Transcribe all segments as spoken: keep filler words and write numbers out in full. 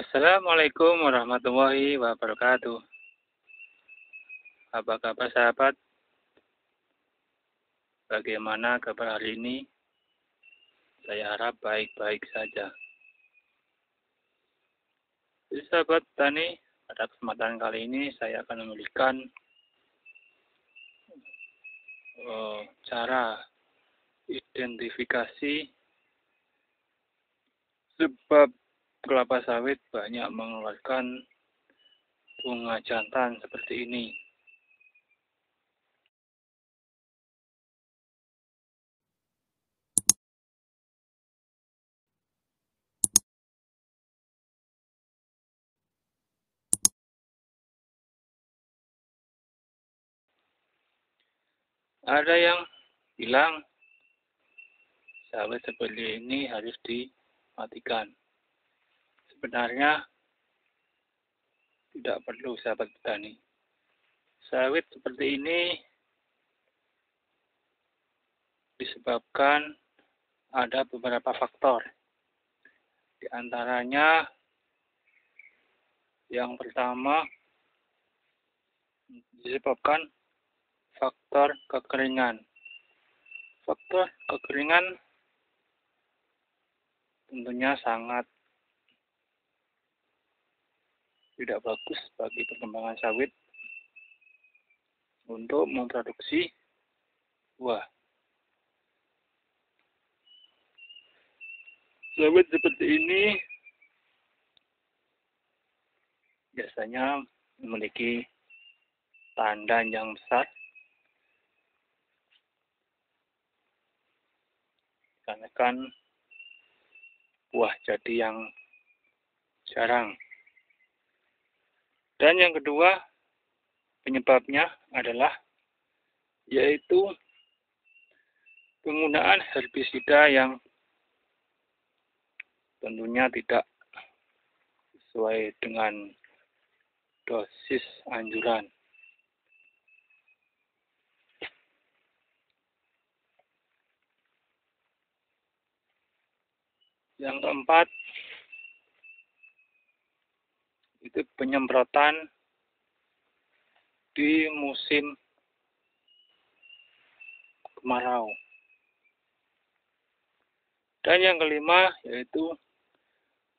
Assalamualaikum warahmatullahi wabarakatuh. Apa kabar sahabat? Bagaimana kabar hari ini? Saya harap baik-baik saja. Jadi sahabat tani, pada kesempatan kali ini saya akan memberikan uh, cara identifikasi sebab kelapa sawit banyak mengeluarkan bunga jantan seperti ini. Ada yang bilang sawit seperti ini harus dimatikan. Sebenarnya tidak perlu sahabat petani. Sawit seperti ini disebabkan ada beberapa faktor. Di antaranya yang pertama disebabkan faktor kekeringan. Faktor kekeringan tentunya sangat tidak bagus bagi perkembangan sawit untuk memproduksi buah. Sawit seperti ini biasanya memiliki tandan yang besar karena kan buah jadi yang jarang. Dan yang kedua penyebabnya adalah yaitu penggunaan herbisida yang tentunya tidak sesuai dengan dosis anjuran. Yang keempat itu penyemprotan di musim kemarau. Dan yang kelima yaitu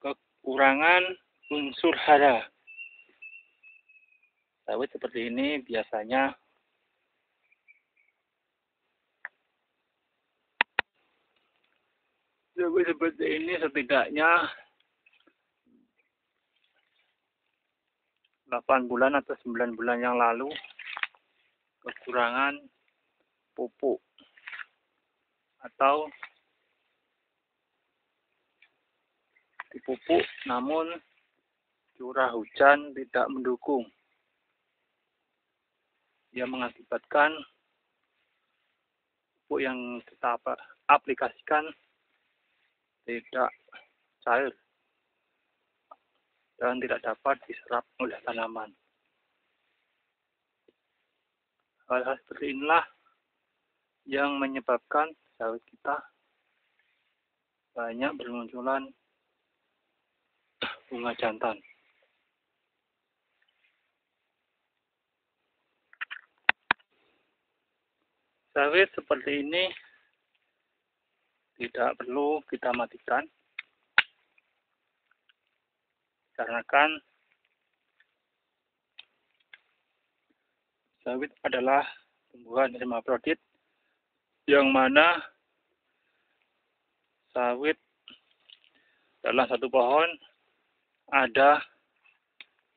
kekurangan unsur hara. Sawit seperti ini biasanya sawit seperti ini setidaknya delapan bulan atau sembilan bulan yang lalu kekurangan pupuk atau dipupuk namun curah hujan tidak mendukung. Ia mengakibatkan pupuk yang kita aplikasikan tidak cair dan tidak dapat diserap oleh tanaman. Hal-hal seperti inilah yang menyebabkan sawit kita banyak bermunculan bunga jantan. Sawit seperti ini tidak perlu kita matikan, karena kan sawit adalah tumbuhan hermafrodit yang mana sawit dalam satu pohon ada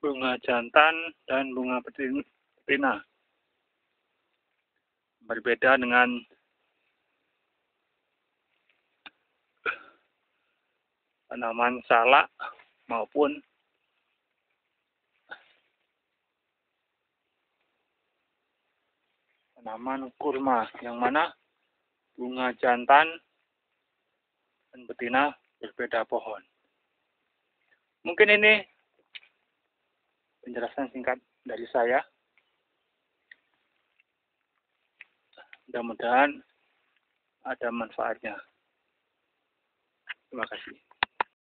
bunga jantan dan bunga betina. Berbeda dengan tanaman salak maupun tanaman kurma yang mana bunga jantan dan betina berbeda pohon. Mungkin ini penjelasan singkat dari saya. Mudah-mudahan ada manfaatnya. Terima kasih.